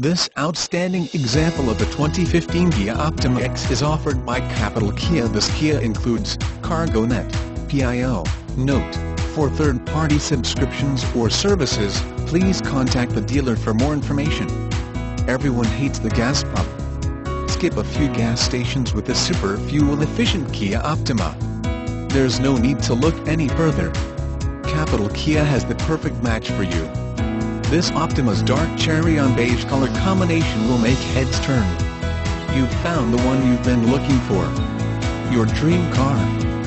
This outstanding example of the 2015 Kia Optima X is offered by Capitol Kia. This Kia includes CargoNet, PIO, Note. For third-party subscriptions or services, please contact the dealer for more information. Everyone hates the gas pump. Skip a few gas stations with the super fuel-efficient Kia Optima. There's no need to look any further. Capitol Kia has the perfect match for you. This Optima's dark cherry on beige color combination will make heads turn. You've found the one you've been looking for. Your dream car.